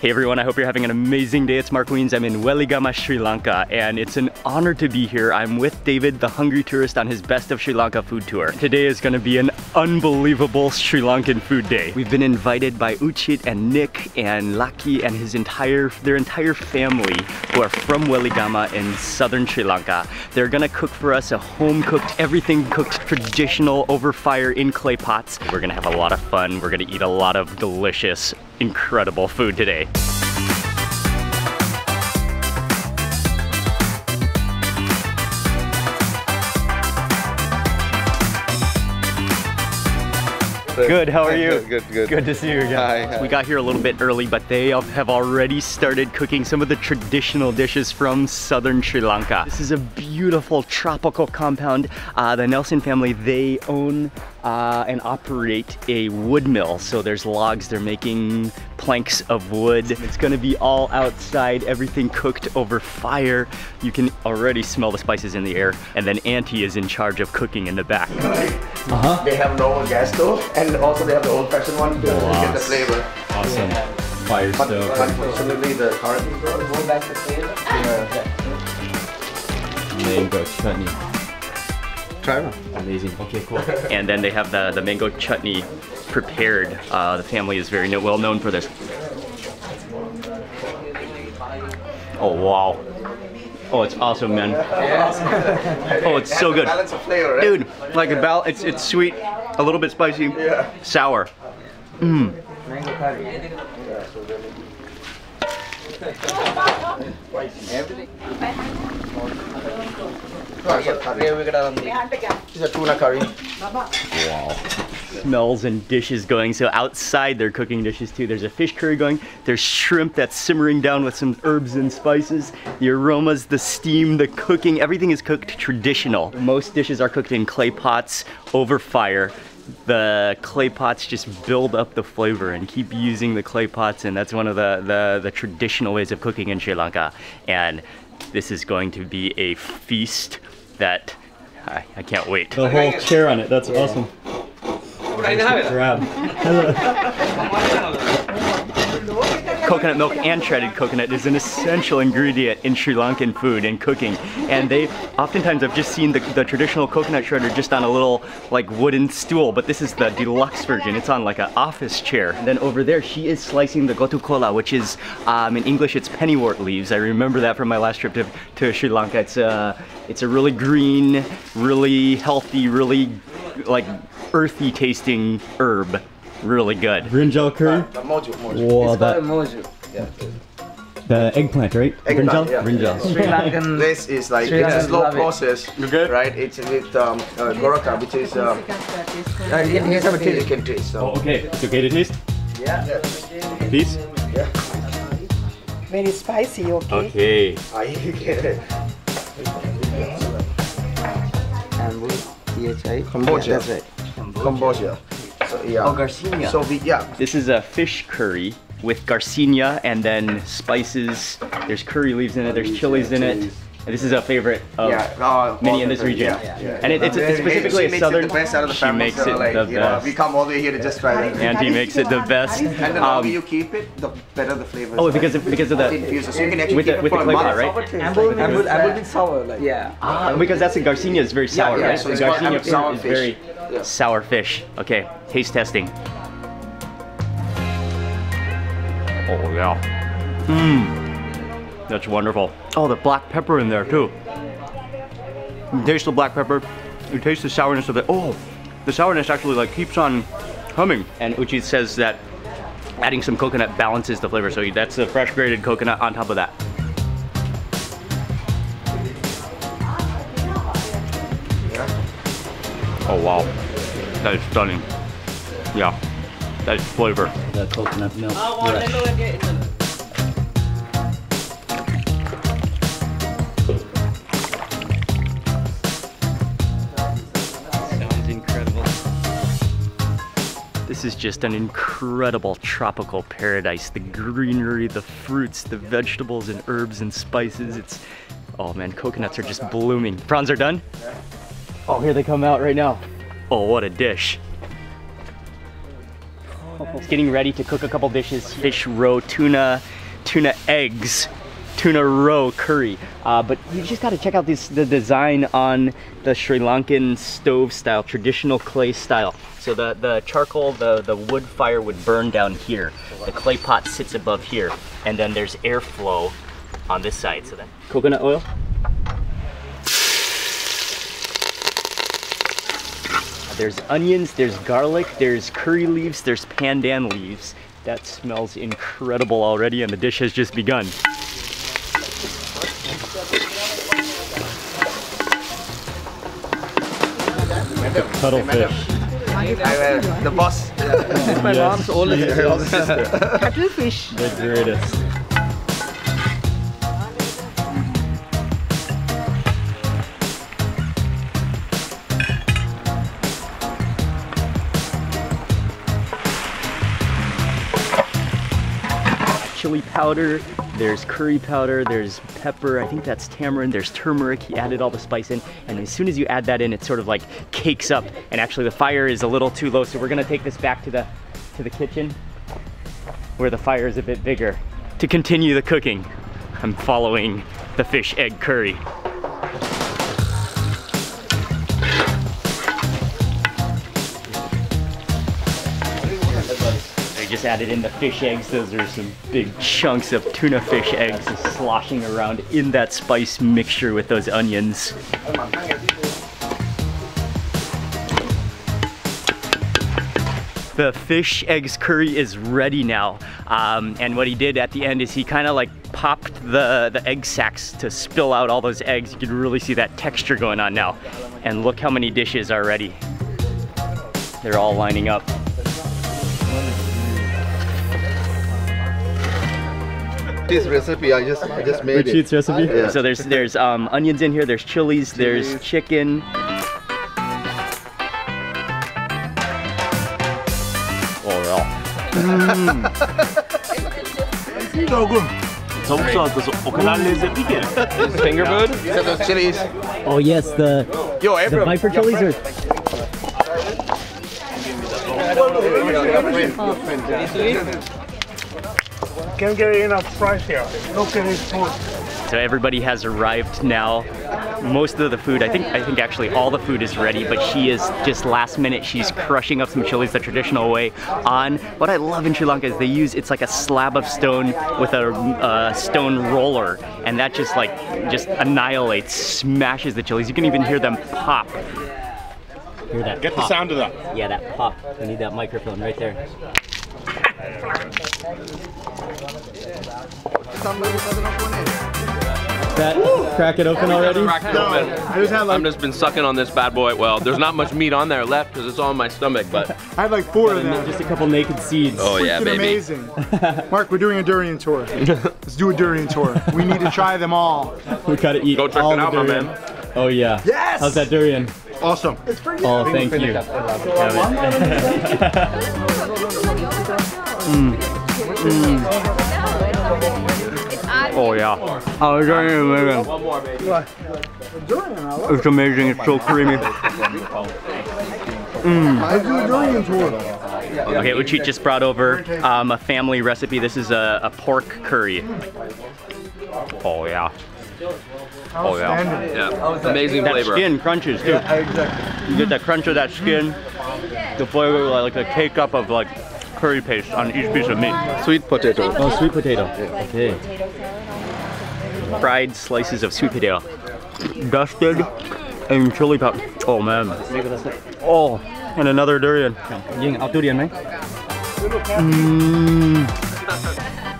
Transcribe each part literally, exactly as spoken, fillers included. Hey everyone, I hope you're having an amazing day. It's Mark Wiens. I'm in Weligama, Sri Lanka, and it's an honor to be here. I'm with David, the hungry tourist, on his Best of Sri Lanka food tour. Today is gonna be an unbelievable Sri Lankan food day. We've been invited by Uchith and Nick and Lucky and his entire, their entire family who are from Weligama in southern Sri Lanka. They're gonna cook for us a home-cooked, everything-cooked, traditional over fire in clay pots. We're gonna have a lot of fun. We're gonna eat a lot of delicious, incredible food today. Good, how are you? Good, good, good. Good to see you again. Hi, hi. We got here a little bit early, but they have already started cooking some of the traditional dishes from southern Sri Lanka. This is a beautiful tropical compound. Uh, the Nelson family, they own uh, and operate a wood mill. So there's logs, they're making planks of wood. It's gonna be all outside, everything cooked over fire. You can already smell the spices in the air. And then Auntie is in charge of cooking in the back. Uh-huh. They have no gas stove. And And also they have the old-fashioned one to wow. get the flavor. Awesome. Yeah. Fire but, stove. But unfortunately the current is going back to flavor. Yeah. Mango chutney. Try one. Amazing. Okay, cool. And then they have the, the mango chutney prepared. Uh, the family is very no, well known for this. Oh, wow. Oh, it's awesome, man. Yeah. Oh, it's so good. Balance of flavor, right? Dude, like yeah. a bal it's it's sweet, a little bit spicy, yeah. sour. Mmm. It's a tuna curry. Wow. Smells and dishes going. So outside they're cooking dishes too. There's a fish curry going. There's shrimp that's simmering down with some herbs and spices. The aromas, the steam, the cooking, everything is cooked traditional. Most dishes are cooked in clay pots over fire. The clay pots just build up the flavor and keep using the clay pots, and that's one of the, the, the traditional ways of cooking in Sri Lanka. And this is going to be a feast that I, I can't wait. The whole chair on it, that's yeah. awesome. Coconut milk and shredded coconut is an essential ingredient in Sri Lankan food and cooking. And they oftentimes I've just seen the, the traditional coconut shredder just on a little like wooden stool, but this is the deluxe version. It's on like an office chair. And then over there, she is slicing the gotu kola, which is um, in English it's pennywort leaves. I remember that from my last trip to, to Sri Lanka. It's a it's a really green, really healthy, really like earthy tasting herb. Really good. Brinjal curry? Uh, mojo, mojo. Whoa, it's that, mojo. Yeah. The eggplant, right? Eggplant, brinjal? Yeah. Brinjal. Sri Lankan. This is like, Sri it's Lankan a slow process, it. right? It's with um, uh, goraka, which is... Um, uh, you can have a taste. You can taste. So. Oh, okay. It's okay to taste? Yeah. yeah. Please? Yeah. Very spicy, okay? Okay. Kombucha. Kombucha. So, yeah. Oh, garcinia. So we, yeah. This is a fish curry with garcinia and then spices. There's curry leaves in it. There's chilies in it. And this is a favorite of yeah, uh, many in this region. Yeah, yeah, yeah. And it, it's, it's specifically a southern. She makes it the best out of the family. She makes it like, the best. Know, we come all the way here to just try it. Auntie makes it the best. And the longer um, you keep it, the better the flavor. Oh, because of, because of the infusion. So you can actually with keep the, it for a month, right? Amber is sour, like yeah. Ah, because that's the garcinia is very sour, yeah, yeah, right? So the garcinia sour is very. Yeah. Sour fish. Okay, taste testing. Oh yeah. Mmm. That's wonderful. Oh, the black pepper in there too. You taste the black pepper. You taste the sourness of it. Oh, the sourness actually like keeps on humming. And Uchith says that adding some coconut balances the flavor. So that's the fresh grated coconut on top of that. Oh wow, that is stunning. Yeah, that is flavor. The coconut milk. Sounds incredible. This is just an incredible tropical paradise. The greenery, the fruits, the vegetables and herbs and spices. It's, oh man, coconuts are just blooming. Prawns are done? Oh, here they come out right now. Oh, what a dish. Oh, It's getting ready to cook a couple dishes. Fish roe, tuna, tuna eggs, tuna roe curry. Uh, but you just gotta check out this, the design on the Sri Lankan stove style, traditional clay style. So the, the charcoal, the, the wood fire would burn down here. The clay pot sits above here. And then there's airflow on this side. So then coconut oil. There's onions, there's garlic, there's curry leaves, there's pandan leaves. That smells incredible already, and the dish has just begun. Cuttlefish. I'm the boss. This my mom's oldest. Cuttlefish. The greatest. Chili powder, there's curry powder, there's pepper, I think that's tamarind, there's turmeric, he added all the spice in, and as soon as you add that in, it sort of like cakes up, and actually the fire is a little too low, so we're gonna take this back to the, to the kitchen, where the fire is a bit bigger. To continue the cooking, I'm following the fish egg curry. Just added in the fish eggs. Those are some big chunks of tuna fish eggs sloshing around in that spice mixture with those onions. The fish eggs curry is ready now. Um, and what he did at the end is he kind of like popped the, the egg sacs to spill out all those eggs. You can really see that texture going on now. And look how many dishes are ready. They're all lining up. This recipe I just I just made. Uchith's recipe. Yeah. So there's there's um, onions in here. There's chilies. There's chicken. Overall. Mm. So good. Finger food. So those chilies. Oh yes, the Yo, the viper chilies are. Can't get enough fries here. Look at his food. So everybody has arrived now. Most of the food, I think, I think actually all the food is ready, but she is just last minute. She's crushing up some chilies the traditional way. On what I love in Sri Lanka is they use it's like a slab of stone with a uh, stone roller, and that just like just annihilates, smashes the chilies. You can even hear them pop. Hear that? Get pop. The sound of that. Yeah, that pop. We need that microphone right there. That crack it open already? Crack it open. I've just been sucking on this bad boy. Well, there's not much meat on there left because it's all in my stomach, but I had like four of them. Just a couple naked seeds. Oh yeah, baby. Amazing. Mark, we're doing a durian tour. Let's do a durian tour. We need to try them all. We gotta eat all the durian. Go check it out, my man. Oh yeah. Yes. How's that durian? Awesome. It's pretty good. Oh, thank you. Mm. Mm. Oh yeah. Oh, it's amazing. It's amazing. It's so creamy. Mm. Okay, Uchith just brought over um, a family recipe. This is a, a pork curry. Oh yeah. Oh yeah. Yeah. Amazing that flavor. That skin crunches too. Yeah, exactly. You get that crunch of that skin. The flavor like a cake up of like curry paste on each piece of meat. Sweet potato. Oh, sweet potato. Yeah. Okay. Fried slices of sweet potato. Dusted and chili powder. Oh man. Oh, and another durian. Mm.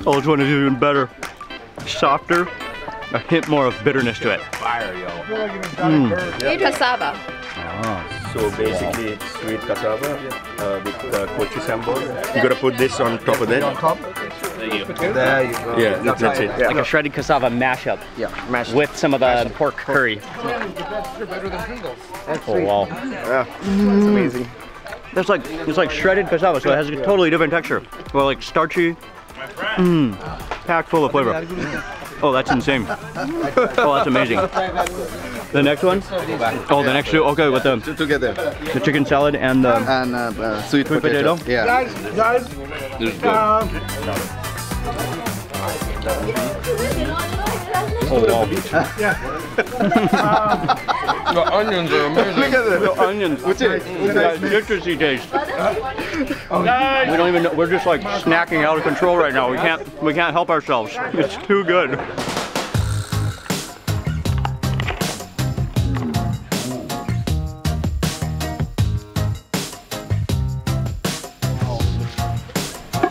Oh, this one is even better. Softer. A hint more of bitterness to it. Fire, yo. Mm. Sweet cassava. Ah. So basically, it's sweet cassava uh, with uh, kochi sambal. You gotta put this on top of it. On top. There you go. There you go. Yeah, that's, that's it. Yeah. Like a shredded cassava mashup. Yeah, mashed with some of the, mashed. the pork curry. That's oh wow. Yeah, that's amazing. That's like it's like shredded cassava, so it has a totally different texture. Well, like starchy, mm, packed full of flavor. Oh, that's insane. Oh, that's amazing. The next one? Oh, the next two. I'll go with the together. The chicken salad and the and, uh, uh, sweet, sweet potato. potato. Yeah. Guys, guys. This is good. Um, oh wow. Yeah. The onions are amazing. Look at the, the onions. What's it? Literacy taste. Oh, we don't even know. We're just like snacking out of control right now. We can't. We can't help ourselves. It's too good.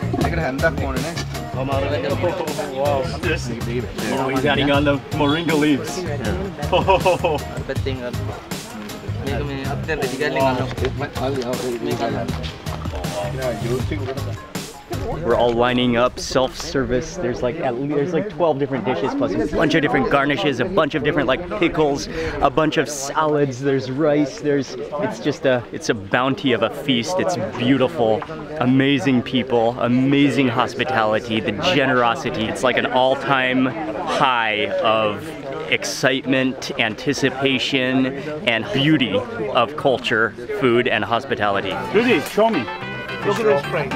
I gotta have that morning, eh? Oh, wow. This. Oh, he's adding on the moringa leaves. Yeah. Oh. We're all lining up, self-service. There's like at least, there's like twelve different dishes, plus a bunch of different garnishes, a bunch of different like pickles, a bunch of salads. There's rice. There's it's just a it's a bounty of a feast. It's beautiful, amazing people, amazing hospitality, the generosity. It's like an all-time high of excitement, anticipation, and beauty of culture, food, and hospitality. Judy, show me. Look at this rice.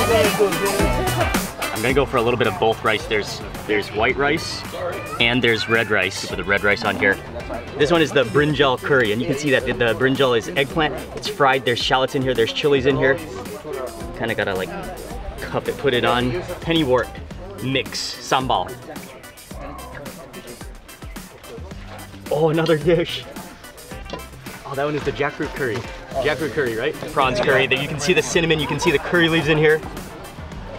I'm gonna go for a little bit of both rice. There's there's white rice and there's red rice. Put the red rice on here. This one is the brinjal curry, and you can see that the, the brinjal is eggplant. It's fried. There's shallots in here. There's chilies in here. Kind of gotta like cup it, put it on. Pennywort mix sambal. Oh, another dish. Oh, that one is the jackfruit curry. Jackfruit curry, right? Prawns curry. That you can see the cinnamon, you can see the curry leaves in here.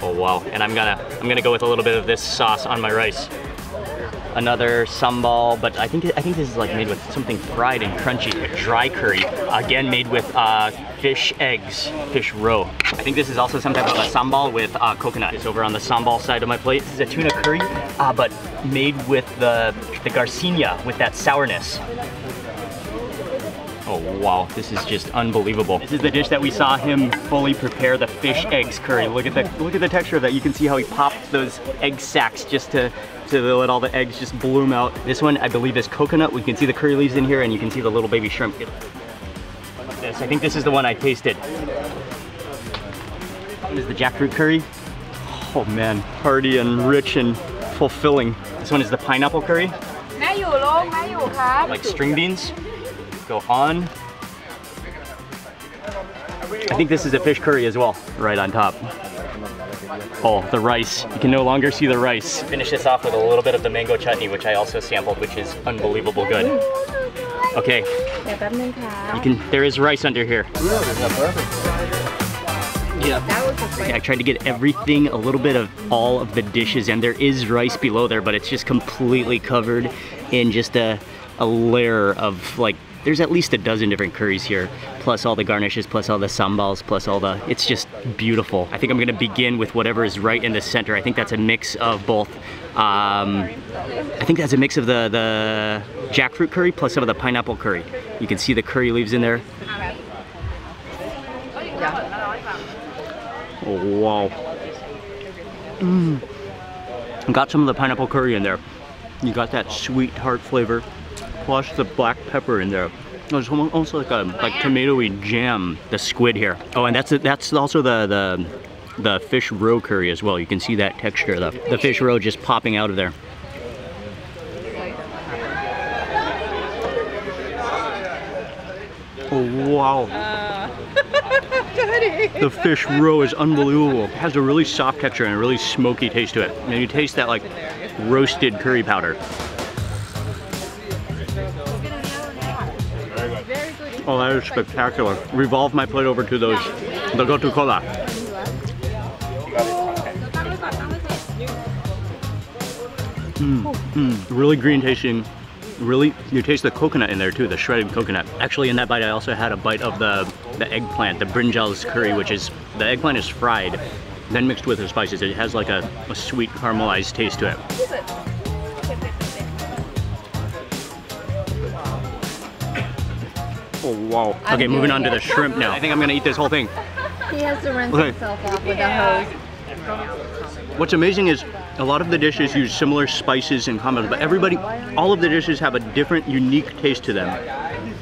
Oh wow! And I'm gonna, I'm gonna go with a little bit of this sauce on my rice. Another sambal, but I think, I think this is like made with something fried and crunchy. A dry curry, again made with uh, fish eggs, fish roe. I think this is also some type of a sambal with uh, coconut. It's over on the sambal side of my plate. This is a tuna curry, uh, but made with the the garcinia with that sourness. Oh wow, this is just unbelievable. This is the dish that we saw him fully prepare, the fish eggs curry. Look at the look at the texture of that. You can see how he popped those egg sacs just to, to let all the eggs just bloom out. This one I believe is coconut. We can see the curry leaves in here and you can see the little baby shrimp. This, I think this is the one I tasted. This is the jackfruit curry. Oh man, hearty and rich and fulfilling. This one is the pineapple curry. Like string beans. Go on. I think this is a fish curry as well, right on top. Oh, the rice. You can no longer see the rice. Finish this off with a little bit of the mango chutney, which I also sampled, which is unbelievable good. Okay. You can, there is rice under here. Yeah. I tried to get everything, a little bit of all of the dishes, and there is rice below there, but it's just completely covered in just a, a layer of like, there's at least a dozen different curries here, plus all the garnishes, plus all the sambals, plus all the, it's just beautiful. I think I'm gonna begin with whatever is right in the center. I think that's a mix of both. Um, I think that's a mix of the, the jackfruit curry plus some of the pineapple curry. You can see the curry leaves in there. Oh, wow. Mm. I got some of the pineapple curry in there. You got that sweet tart flavor. Plus the black pepper in there. There's also like a like tomatoey jam. The squid here. Oh, and that's that's also the the the fish roe curry as well. You can see that texture, the the fish roe just popping out of there. Oh wow! Uh, the fish roe is unbelievable. It has a really soft texture and a really smoky taste to it. And you taste that like roasted curry powder. Oh, that is spectacular. Revolve my plate over to those, the gotu kola. Mm, mm, really green tasting. Really, you taste the coconut in there too, the shredded coconut. Actually, in that bite, I also had a bite of the, the eggplant, the brinjal's curry, which is, the eggplant is fried, then mixed with the spices. It has like a, a sweet caramelized taste to it. Oh, wow. Okay, I'm moving on to the shrimp now. I think I'm gonna eat this whole thing. He has to rinse okay. himself off with a hose. What's amazing is a lot of the dishes use similar spices and combos, but everybody, all of the dishes have a different, unique taste to them.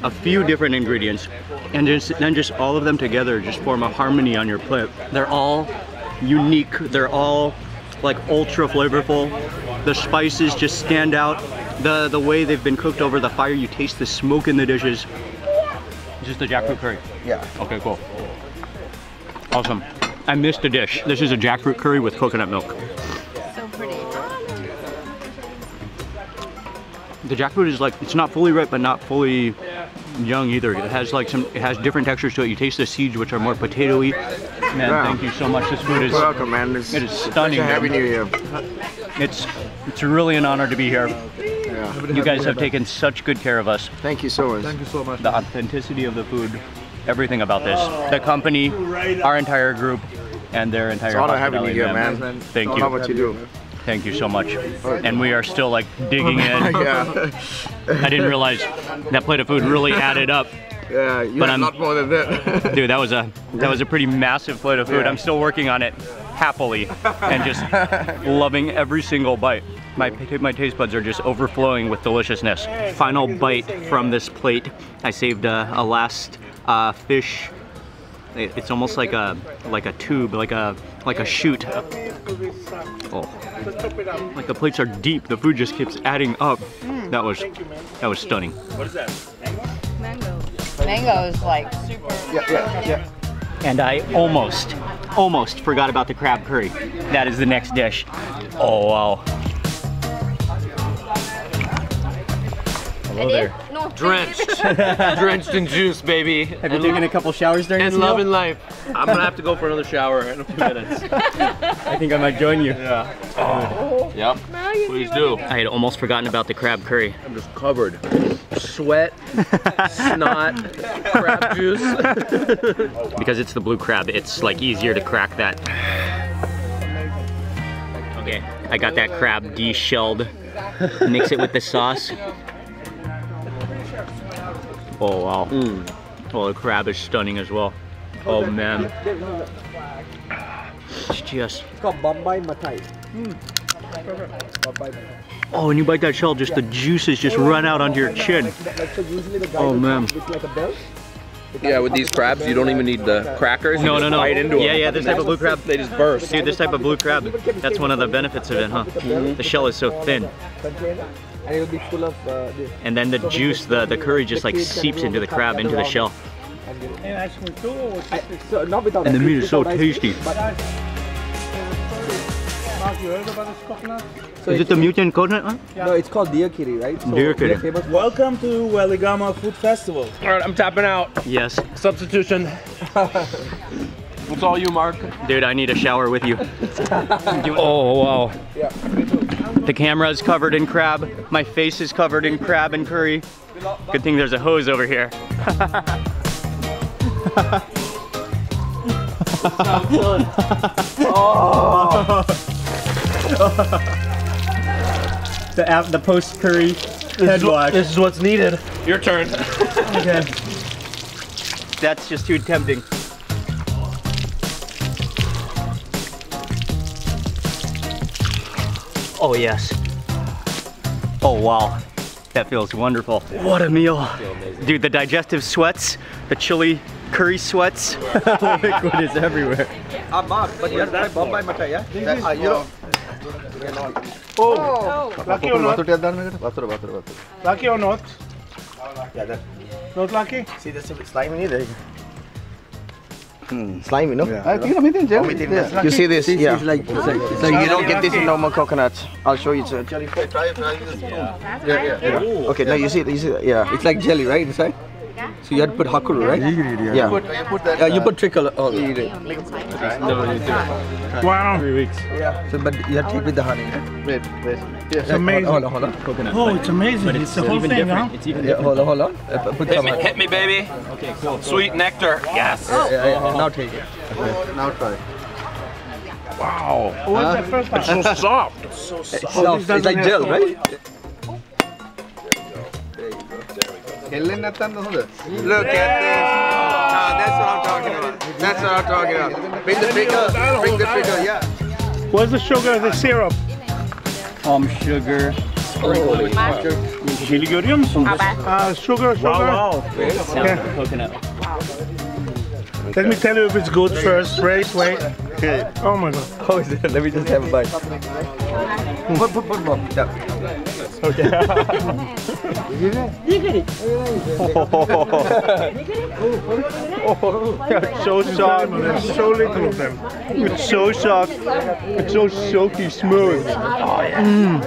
A few different ingredients, and just, then just all of them together just form a harmony on your plate. They're all unique. They're all like ultra flavorful. The spices just stand out. The, the way they've been cooked over the fire, you taste the smoke in the dishes. Is this the jackfruit curry? Yeah. Okay, cool. Awesome. I missed a dish. This is a jackfruit curry with coconut milk. So pretty. The jackfruit is like, it's not fully ripe, but not fully young either. It has like some, it has different textures to it. You taste the seeds, which are more potato-y. Man, wow. Thank you so much. This food is, welcome, man. It's, it is stunning. It's happy New Year. It's, it's really an honor to be here. Yeah. You guys have taken such good care of us. Thank you so much. Thank you so much. The authenticity of the food, everything about this. The company, our entire group, and their entire. It's an honor having you here, man. Thank you. How about you do? Thank you so much. And we are still like digging in. Yeah. I didn't realize that plate of food really added up. Yeah, you but I'm not more than that. Dude, that was a that was a pretty massive plate of food. Yeah. I'm still working on it happily and just loving every single bite. My, my taste buds are just overflowing with deliciousness. Final bite from this plate. I saved a, a last uh, fish. It, it's almost like a like a tube, like a like a shoot. Oh, like the plates are deep. The food just keeps adding up. Mm. That was that was stunning. What is that? Mango. Mango is like super. Yeah, yeah, yeah. And I almost, almost forgot about the crab curry. That is the next dish. Oh wow. Hello there. No. Drenched. Drenched in juice, baby. Have you taken a couple showers during this meal? And love and life. I'm gonna have to go for another shower in a few minutes. I think I might join you. Yeah. Oh. Yep. Please do. I had almost forgotten about the crab curry. I'm just covered. Sweat, snot, crab juice. Because it's the blue crab, it's like easier to crack that. Okay. I got that crab de-shelled. Mix it with the sauce. Oh wow. Mm. Oh, the crab is stunning as well. Oh man. It's just... It's called Bombay Matai. Mm. Oh, and you bite that shell, just the juices just run out onto your chin. Oh man. Yeah, with these crabs, you don't even need the crackers. No, no, no. Bite into yeah, them. Yeah, this type of blue crab, they just burst. Dude, this type of blue crab, that's one of the benefits of it, huh? Mm-hmm. The shell is so thin. And it'll be full of uh, this. And then the juice, the, the curry just like seeps into the crab, into the shell. And the meat is so tasty. Is it the mutant coconut one? No, it's called dikiri, right? So dikiri. Welcome to Weligama Food Festival. Alright, I'm tapping out. Yes. Substitution. It's all you, Mark. Dude, I need a shower with you. Oh, wow. Yeah. The camera is covered in crab. My face is covered in crab and curry. Good thing there's a hose over here. Oh. The app, the post curry head wash. This is what's needed. Your turn. Okay. That's just too tempting. Oh yes. Oh wow. That feels wonderful. What a meal. Dude, the digestive sweats, the chili curry sweats. The liquid is everywhere. Ah, Mark, but you have to Bombay Matai, yeah? That, uh, you know. Oh! Oh. Lucky or not? Lucky or not? Yeah, that. Not lucky? See, that's a bit slimy either. Mm. Slimy, no? Yeah. I think I'm eating jelly. Oh, yeah. You see this? Yeah. It's like, it's like, it's like you don't get this in normal coconut. I'll show you. Try it. Try it. Yeah, yeah, yeah. Okay, now you see, you see, yeah. It's like jelly, right, inside? So you had to put hakuru, right? Yeah. Yeah. You put, you put, that, uh, you put trickle. Oh, yeah. Yeah. Wow. Three weeks. Yeah. So, but you have to eat with the honey. Wait, wait. Yeah. It's amazing. Hold on, hold on. Coconut. Oh, it's amazing. But it's, it's the whole even thing, different. Huh? It's even yeah, different. Hold on, hold on. Uh, put hit, some me, hit me, baby. Okay, cool. Sweet nectar. Yes. Oh. Yeah, yeah, yeah. Now take it. Okay. Now try it. Wow. What was uh, the first one? It's so soft. It's so soft. It's, oh, it's like gel, so right? Look at this! Ah, that's what I'm talking about. That's what I'm talking about. Bring the trigger, bring the trigger, yeah. Where's the sugar and the syrup? palm sugar. Sprinkle with sugar. Chili görüyor musunuz? Uh, sugar, sugar. Wow, wow. Okay. Coconut. Let me tell you if it's good first. Wait, wait. Okay. Oh my god. Oh, is it? Let me just have a bite. Okay. Dikiri. Oh, so shocked. There's so little of them. It's so shocked. It's so silky smooth. Oh, yeah. Mm.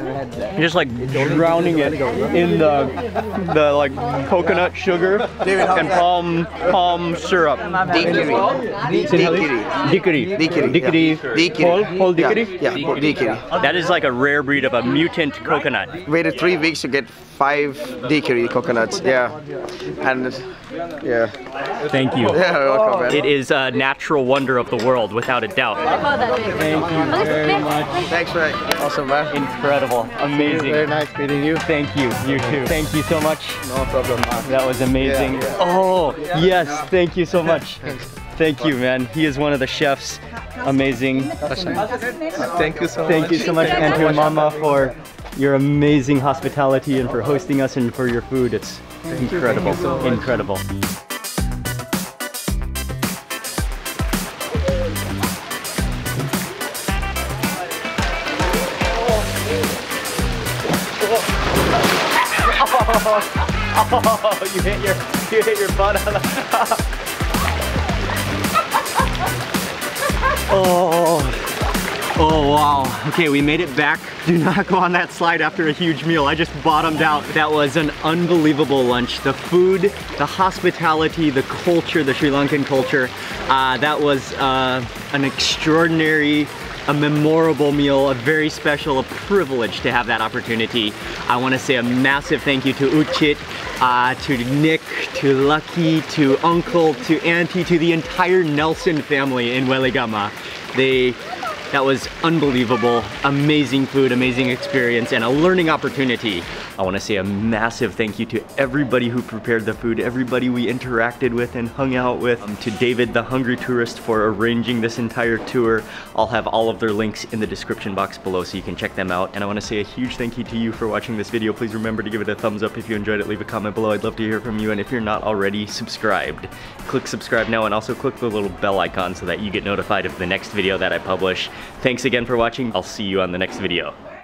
Just like drowning it in the the like coconut sugar and palm palm syrup. Dikiri. Dikiri. Dikiri. Dikiri. Dikiri. Dikiri. Whole dikiri. Yeah. Dikiri. That is like a rare breed of a mutant coconut. Waited three weeks to get five dikiri coconuts. Yeah, and yeah. Thank you. Yeah, you're welcome, man. It is a natural wonder of the world, without a doubt. Thank you very much. Thanks, Ray. Awesome, man. Incredible. Amazing. Very nice meeting you. Thank you. You too. Thank you so much. No problem, man. That was amazing. Yeah, yeah. Oh, yes. Thank you so much. Thank you, man. He is one of the chefs. Amazing. Thank you so much. Thank you so much, and your mama, for your amazing hospitality and for hosting us and for your food. It's thank incredible, you, so incredible. Oh, you hit your you hit your butt on the Oh, oh wow. Okay, we made it back. Do not go on that slide after a huge meal. I just bottomed out. That was an unbelievable lunch. The food, the hospitality, the culture, the Sri Lankan culture. Uh, that was uh, an extraordinary, a memorable meal, a very special, a privilege to have that opportunity. I want to say a massive thank you to Uchith, uh, to Nick, to Lucky, to Uncle, to Auntie, to the entire Nelson family in Weligama. They, that was unbelievable, amazing food, amazing experience, and a learning opportunity. I want to say a massive thank you to everybody who prepared the food, everybody we interacted with and hung out with, um, to David the Hungry Tourist for arranging this entire tour. I'll have all of their links in the description box below so you can check them out. And I want to say a huge thank you to you for watching this video. Please remember to give it a thumbs up if you enjoyed it. Leave a comment below, I'd love to hear from you. And if you're not already subscribed, click subscribe now, and also click the little bell icon so that you get notified of the next video that I publish. Thanks again for watching. I'll see you on the next video.